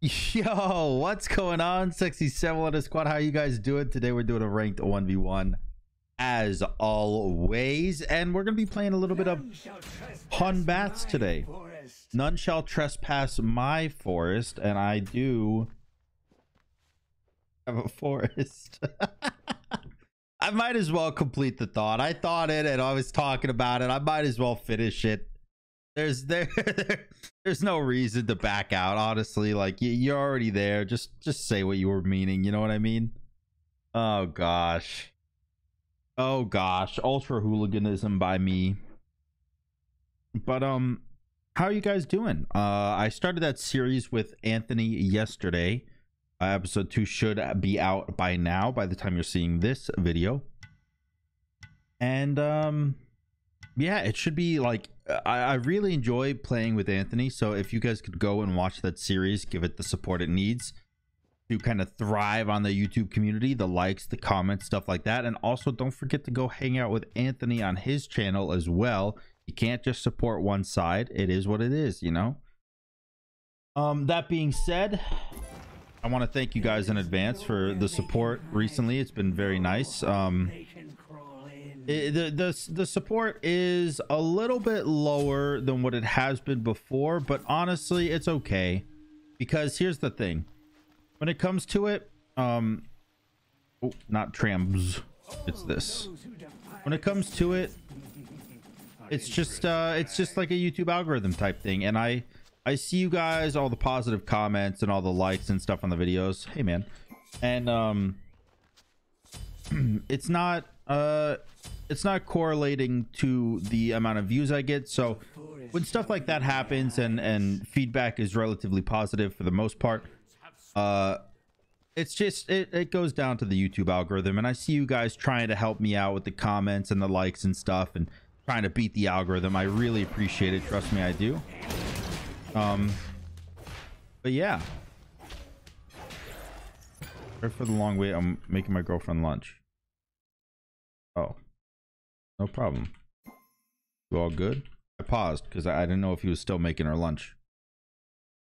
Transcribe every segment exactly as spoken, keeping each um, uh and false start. Yo, what's going on, sexy seven squad? How you guys doing today? We're doing a ranked one v one as always, and we're gonna be playing a little bit of Hun Batz today. None shall trespass my forest, and I do have a forest. I might as well complete the thought. I thought it and I was talking about it. I might as well finish it. There's there, there's no reason to back out, honestly. Like, you're already there. Just just say what you were meaning. You know what I mean? Oh gosh, oh gosh, ultra hooliganism by me. But um, how are you guys doing? Uh, I started that series with Anthony yesterday. Uh, episode two should be out by now, by the time you're seeing this video. And um, yeah, it should be like. I really enjoy playing with Anthony, so if you guys could go and watch that series, give it the support it needs to kind of thrive on the YouTube community, the likes, the comments, stuff like that. And also don't forget to go hang out with Anthony on his channel as well. You can't just support one side. It is what it is, you know. Um that being said, I want to thank you guys in advance for the support recently. It's been very nice. um It, the, the the support is a little bit lower than what it has been before, but honestly it's okay, because here's the thing when it comes to it. Um oh, not trams, it's this. When it comes to it, it's just uh it's just like a YouTube algorithm type thing, and i i see you guys, all the positive comments and all the likes and stuff on the videos. Hey man. And um it's not uh it's not correlating to the amount of views I get. So when stuff like that happens and and feedback is relatively positive for the most part, uh it's just it, it goes down to the YouTube algorithm. And I see you guys trying to help me out with the comments and the likes and stuff, and trying to beat the algorithm. I really appreciate it, trust me, I do. Um but yeah, sorry for the long wait. I'm making my girlfriend lunch. Oh, no problem. You all good? I paused because I, I didn't know if he was still making her lunch.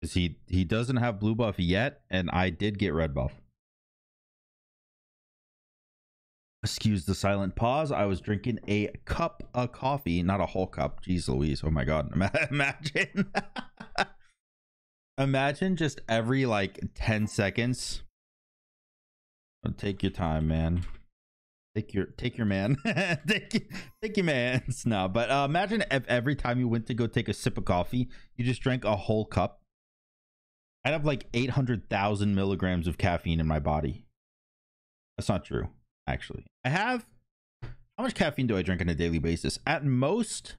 Because he, he doesn't have blue buff yet, and I did get red buff. Excuse the silent pause. I was drinking a cup of coffee, not a whole cup. Jeez Louise. Oh my God. Imagine. Imagine just every like ten seconds. Take your time, man. Take your take your man. take, your, take your man's. No, but uh, imagine if every time you went to go take a sip of coffee, you just drank a whole cup. I'd have like eight hundred thousand milligrams of caffeine in my body. That's not true, actually. I have... How much caffeine do I drink on a daily basis? At most...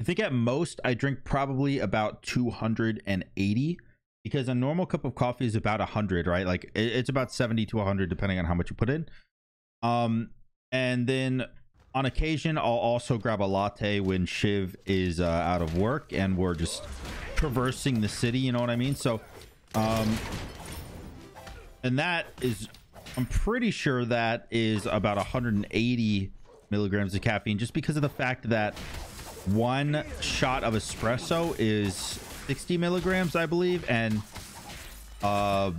I think at most, I drink probably about two hundred eighty. Because a normal cup of coffee is about one hundred, right? Like, it's about seventy to one hundred, depending on how much you put in. Um, and then on occasion, I'll also grab a latte when Shiv is uh, out of work and we're just traversing the city. You know what I mean? So, um, and that is, I'm pretty sure that is about one hundred eighty milligrams of caffeine, just because of the fact that one shot of espresso is sixty milligrams, I believe. And, uh,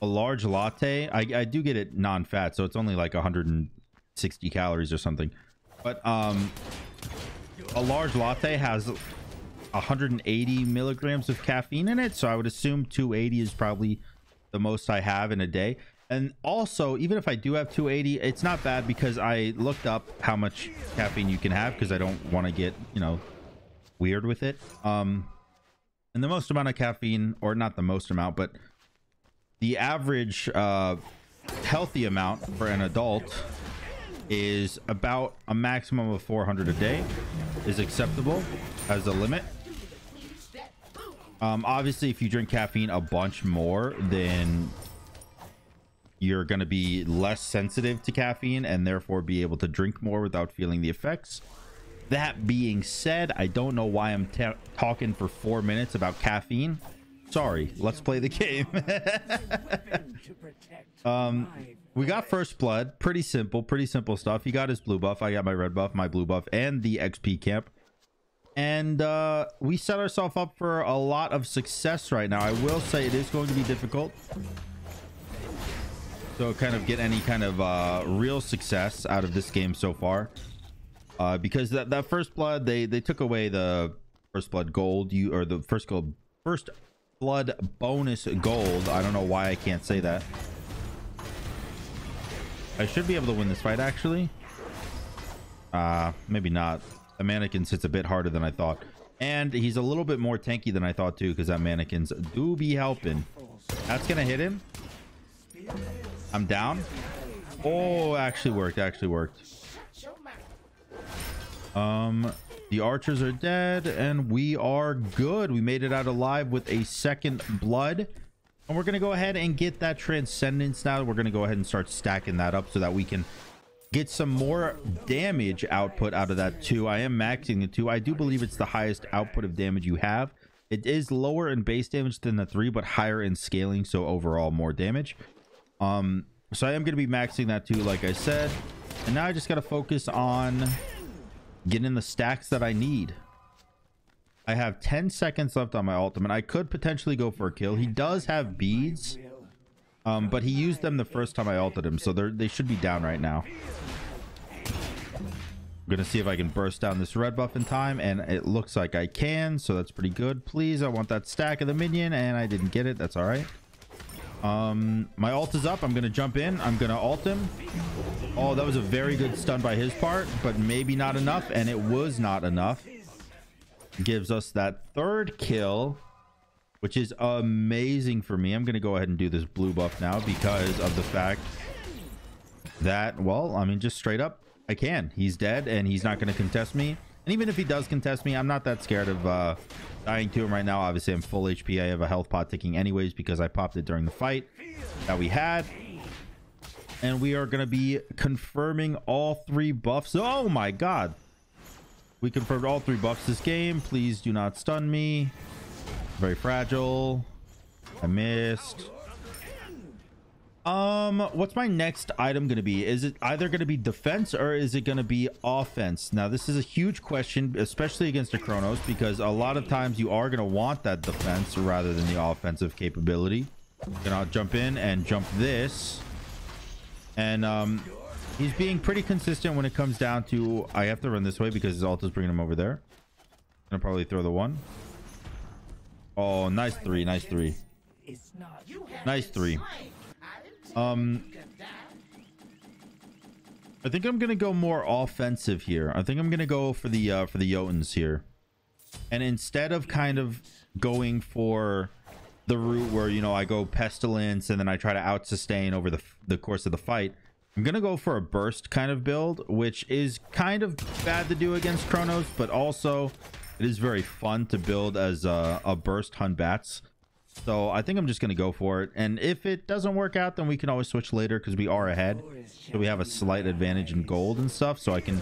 a large latte, I, I do get it non-fat, so it's only like one hundred sixty calories or something. But um, a large latte has one hundred eighty milligrams of caffeine in it, so I would assume two eighty is probably the most I have in a day. And also, even if I do have two eighty, it's not bad, because I looked up how much caffeine you can have, because I don't want to get, you know, weird with it. Um, and the most amount of caffeine, or not the most amount, but... The average uh, healthy amount for an adult is about a maximum of four hundred a day is acceptable as a limit. Um, obviously, if you drink caffeine a bunch more, then you're going to be less sensitive to caffeine and therefore be able to drink more without feeling the effects. That being said, I don't know why I'm ta- talking for four minutes about caffeine. Sorry, let's play the game. Um we got first blood. Pretty simple, pretty simple stuff. He got his blue buff, I got my red buff, my blue buff, and the X P camp. And uh, we set ourselves up for a lot of success right now. I will say it is going to be difficult to kind of get any kind of uh, real success out of this game so far. Uh, because that, that first blood, they, they took away the first blood gold, you or the first gold, first blood bonus gold. I don't know why I can't say that. I should be able to win this fight, actually. Uh, maybe not. The mannequins hits a bit harder than I thought, and he's a little bit more tanky than I thought too, because that mannequins do be helping. That's gonna hit him. I'm down. Oh, actually worked. Actually worked. Um, the archers are dead, and we are good. We made it out alive with a second blood, and we're gonna go ahead and get that transcendence now. We're gonna go ahead and start stacking that up so that we can get some more damage output out of that two. I am maxing the two. I do believe it's the highest output of damage you have. It is lower in base damage than the three, but higher in scaling, so overall more damage. Um, so I am going to be maxing that two, like I said. And now I just got to focus on getting the stacks that I need. I have ten seconds left on my ultimate. I could potentially go for a kill. He does have beads. Um, but he used them the first time I ulted him, so they should be down right now. I'm going to see if I can burst down this red buff in time, and it looks like I can, so that's pretty good. Please, I want that stack of the minion, and I didn't get it. That's all right. Um, my ult is up. I'm going to jump in. I'm going to ult him. Oh, that was a very good stun by his part, but maybe not enough, and it was not enough. Gives us that third kill, which is amazing for me. I'm going to go ahead and do this blue buff now because of the fact that, well, I mean, just straight up, I can. He's dead and he's not going to contest me. And even if he does contest me, I'm not that scared of uh, dying to him right now. Obviously, I'm full H P. I have a health pot ticking anyways because I popped it during the fight that we had. And we are going to be confirming all three buffs. Oh, my God. We confirmed all three buffs this game. Please do not stun me. Very fragile. I missed. Um, what's my next item going to be? Is it either going to be defense or is it going to be offense? Now, this is a huge question, especially against a Kronos, because a lot of times you are going to want that defense rather than the offensive capability. Gonna jump in and jump this. And, um, he's being pretty consistent when it comes down to, I have to run this way because his ult is bringing him over there. Gonna probably throw the one. Oh, nice three, nice three, nice three. Um, I think I'm gonna go more offensive here. I think I'm gonna go for the uh, for the Jotuns here, and instead of kind of going for the route where you know I go pestilence and then I try to out sustain over the the course of the fight, I'm gonna go for a burst kind of build, which is kind of bad to do against Kronos, but also it is very fun to build as a, a burst Hun Batz. So I think I'm just going to go for it. And if it doesn't work out, then we can always switch later because we are ahead. So we have a slight advantage in gold and stuff. So I can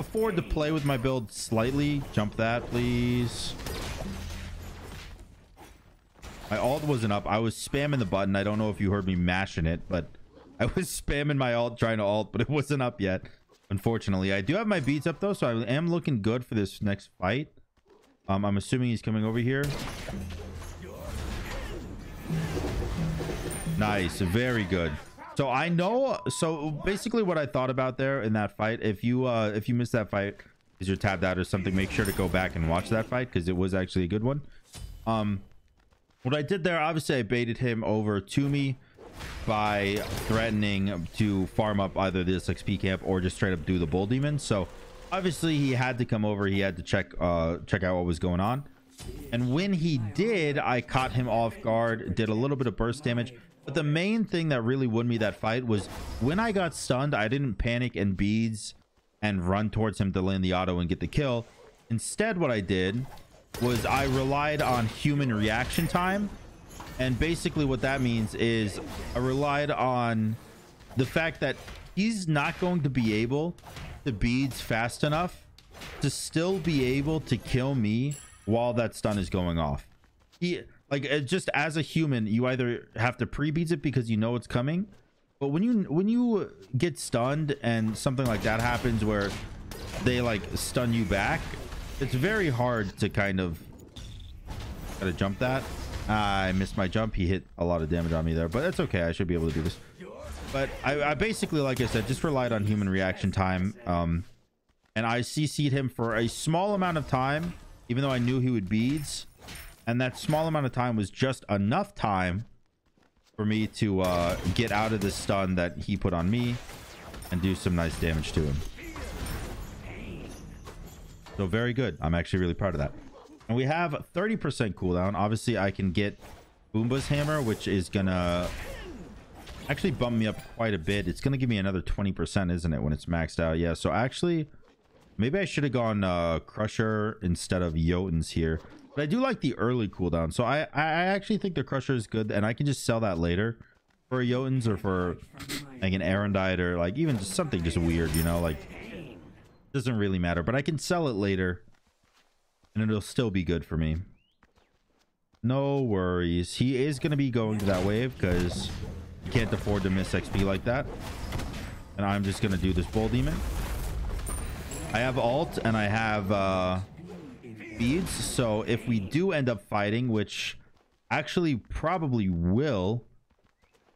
afford to play with my build slightly. Jump that, please. My ult wasn't up. I was spamming the button. I don't know if you heard me mashing it, but I was spamming my ult, trying to ult, but it wasn't up yet. Unfortunately, I do have my beads up though. So I am looking good for this next fight. Um, I'm assuming he's coming over here. Nice. Very good. So I know. So basically what I thought about there in that fight, if you uh, if you missed that fight because you're tabbed out or something, make sure to go back and watch that fight because it was actually a good one. Um, what I did there, obviously, I baited him over to me by threatening to farm up either this X P camp or just straight up do the bull demon. So obviously he had to come over. He had to check uh check out what was going on, and when he did, I caught him off guard, did a little bit of burst damage. But the main thing that really won me that fight was when I got stunned, I didn't panic and beads and run towards him to land the auto and get the kill. Instead, what I did was I relied on human reaction time, and basically what that means is I relied on the fact that he's not going to be able the beads fast enough to still be able to kill me while that stun is going off. He, like, just as a human, you either have to pre-beads it because you know it's coming, but when you when you get stunned and something like that happens where they like stun you back, it's very hard to kind of gotta jump that. Uh, I missed my jump. He hit a lot of damage on me there, but that's okay. I should be able to do this. But I, I basically, like I said, just relied on human reaction time. Um, and I C C'd him for a small amount of time, even though I knew he would beads. And that small amount of time was just enough time for me to uh, get out of the stun that he put on me and do some nice damage to him. So very good. I'm actually really proud of that. And we have thirty percent cooldown. Obviously, I can get Bumba's Hammer, which is going to actually bump me up quite a bit. It's going to give me another twenty percent, isn't it, when it's maxed out? Yeah, so actually, maybe I should have gone uh, Crusher instead of Jotun's here. But I do like the early cooldown. So I, I actually think the Crusher is good, and I can just sell that later for a Jotun's or for like an Erendite or like even just something just weird, you know, like doesn't really matter. But I can sell it later, and it'll still be good for me. No worries. He is going to be going to that wave because you can't afford to miss X P like that. And I'm just going to do this Bull Demon. I have ult and I have uh, beads. So if we do end up fighting, which actually probably will,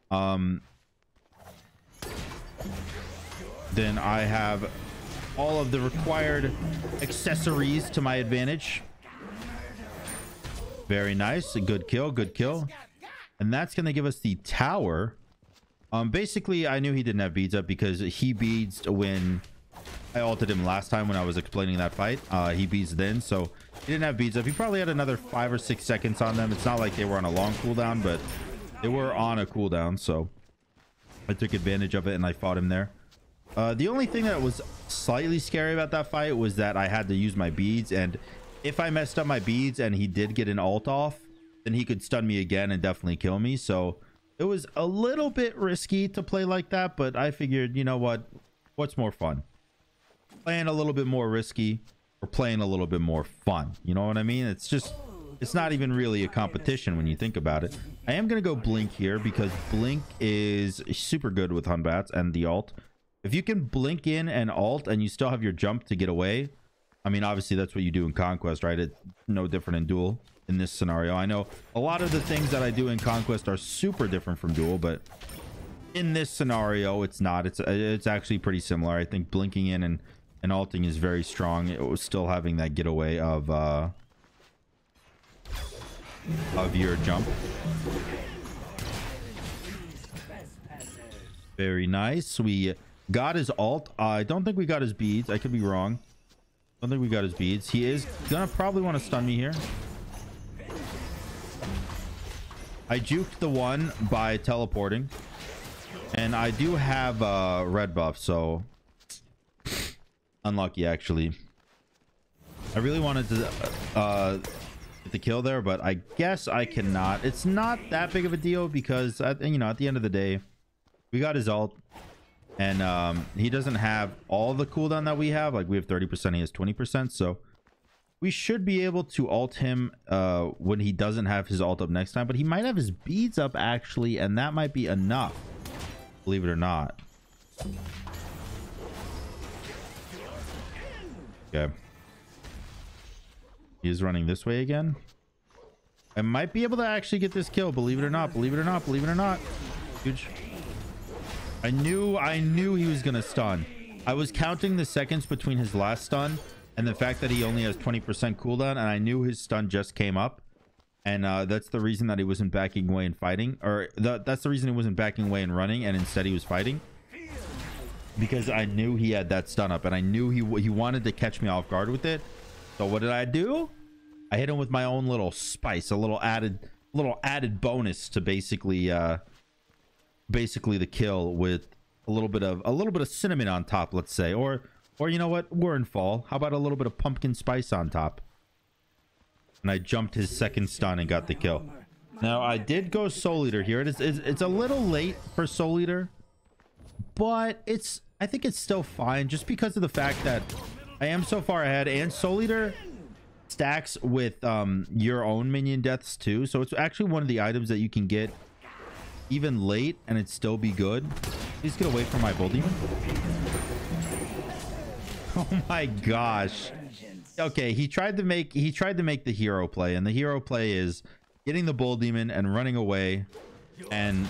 um, then I have all of the required accessories to my advantage. Very nice. A good kill. Good kill. And that's going to give us the tower. Um, basically, I knew he didn't have beads up because he beads when I ulted him last time when I was explaining that fight. Uh, he beads then, so he didn't have beads up. He probably had another five or six seconds on them. It's not like they were on a long cooldown, but they were on a cooldown, so I took advantage of it and I fought him there. Uh, the only thing that was slightly scary about that fight was that I had to use my beads, and if I messed up my beads and he did get an ult off, then he could stun me again and definitely kill me. So it was a little bit risky to play like that, but I figured, you know what, what's more fun? Playing a little bit more risky or playing a little bit more fun, you know what I mean? It's just, it's not even really a competition when you think about it. I am gonna go Blink here because Blink is super good with Hun Batz and the ult. If you can Blink in and ult and you still have your jump to get away, I mean, obviously that's what you do in Conquest, right? It's no different in Duel in this scenario. I know a lot of the things that I do in Conquest are super different from Duel, but in this scenario it's not. It's it's actually pretty similar. I think blinking in and and ulting is very strong. It was still having that getaway of uh of your jump. Very nice. We got his ult. uh, I don't think we got his beads. I could be wrong. I don't think we got his beads. He is gonna probably want to stun me here. I juked the one by teleporting, and I do have uh red buff, so unlucky. Actually, I really wanted to uh get the kill there, but I guess I cannot. It's not that big of a deal because I, you know, at the end of the day, we got his ult, and um he doesn't have all the cooldown that we have. Like, we have thirty percent, he has twenty percent, so we should be able to ult him uh when he doesn't have his ult up next time. But he might have his beads up actually, and that might be enough, believe it or not. Okay. He is running this way again. I might be able to actually get this kill, believe it or not, believe it or not, believe it or not. Huge. I knew, I knew he was going to stun. I was counting the seconds between his last stun and the fact that he only has twenty percent cooldown, and I knew his stun just came up. And uh, that's the reason that he wasn't backing away and fighting, or the, that's the reason he wasn't backing away and running, and instead he was fighting. Because I knew he had that stun up, and I knew he he wanted to catch me off guard with it. So what did I do? I hit him with my own little spice, a little added, little added bonus to basically, uh, basically the kill with a little bit of a little bit of cinnamon on top, let's say, or or you know what? We're in fall. How about a little bit of pumpkin spice on top? And I jumped his second stun and got the kill. Now I did go Soul Eater here. It is it's, it's a little late for Soul Eater, but it's. I think it's still fine just because of the fact that I am so far ahead, and Soul Eater stacks with um, your own minion deaths too. So it's actually one of the items that you can get even late and it'd still be good. Please get away from my Bull Demon. Oh my gosh. okay, he tried to make he tried to make the hero play, and the hero play is getting the bull demon and running away and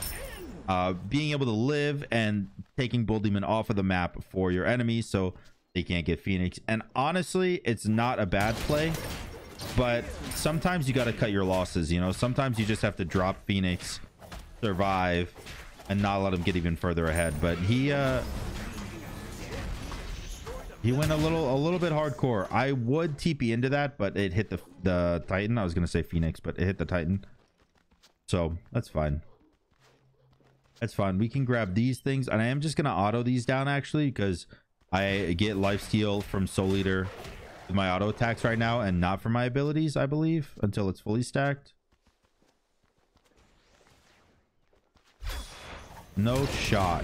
uh being able to live and taking bull demon off of the map for your enemy so they can't get Phoenix. And honestly, it's not a bad play, but sometimes you got to cut your losses, you know. Sometimes you just have to drop Phoenix, survive, and not let him get even further ahead. But he uh he went a little a little bit hardcore. I would T P into that, but it hit the the Titan. I was gonna say Phoenix, but it hit the Titan, so that's fine. That's fine. We can grab these things, and I am just gonna auto these down actually, because I get lifesteal from Soul Eater with my auto attacks right now, and not from my abilities, I believe, until it's fully stacked. No shot.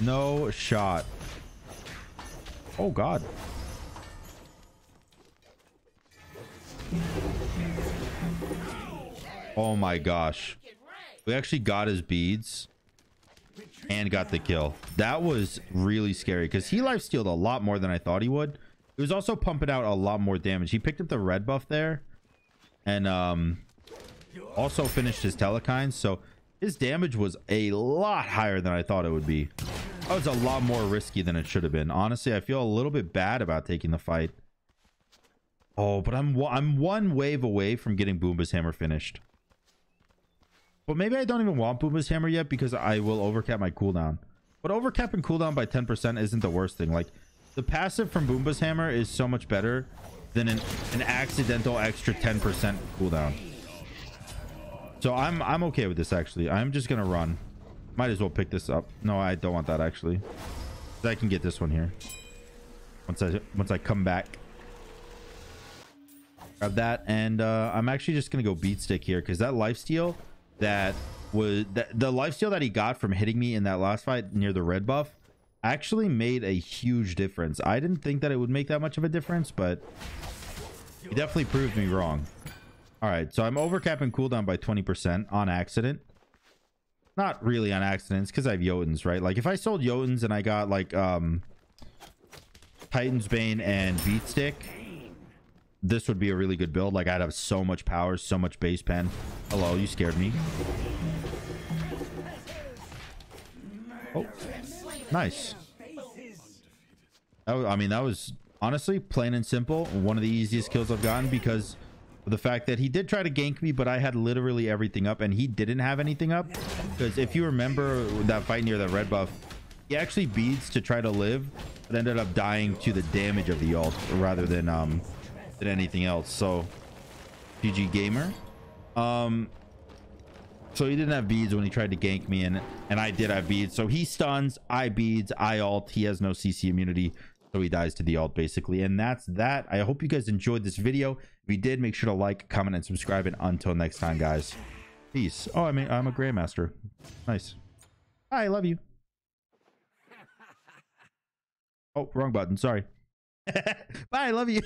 No shot. Oh, God. Oh, my gosh. We actually got his beads and got the kill. That was really scary because he lifestealed a lot more than I thought he would. He was also pumping out a lot more damage. He picked up the red buff there and um, also finished his Telekines. So his damage was a lot higher than I thought it would be. That was a lot more risky than it should have been. Honestly, I feel a little bit bad about taking the fight. Oh, but I'm I'm one wave away from getting Bumba's Hammer finished. But maybe I don't even want Bumba's Hammer yet because I will overcap my cooldown. But overcapping cooldown by ten percent isn't the worst thing. Like, the passive from Bumba's Hammer is so much better than an, an accidental extra ten percent cooldown. So I'm I'm okay with this actually. I'm just gonna run. Might as well pick this up. No, I don't want that actually. I can get this one here. Once I once I come back. Grab that, and uh, I'm actually just gonna go Beatstick here because that lifesteal that was that, the lifesteal that he got from hitting me in that last fight near the red buff actually made a huge difference. I didn't think that it would make that much of a difference, but he definitely proved me wrong. All right, so I'm overcapping cooldown by twenty percent on accident. Not really on accident, because I have Jotuns, right? Like, if I sold Jotuns and I got, like, um, Titan's Bane and Beatstick, this would be a really good build. Like, I'd have so much power, so much base pen. Hello, you scared me. Oh, nice. That was, I mean, that was, honestly, plain and simple, one of the easiest kills I've gotten because the fact that he did try to gank me, but I had literally everything up and he didn't have anything up. Because if you remember that fight near that red buff, he actually beads to try to live, but ended up dying to the damage of the ult rather than um than anything else. So G G gamer. Um so he didn't have beads when he tried to gank me, and and I did have beads, so he stuns, I beads, I ult. He has no C C immunity, so he dies to the alt basically. And that's that. I hope you guys enjoyed this video. If you did, make sure to like, comment, and subscribe. And until next time, guys, peace. Oh, I mean, I'm a Grandmaster. Nice. I love you. Oh, wrong button. Sorry. Bye. I love you.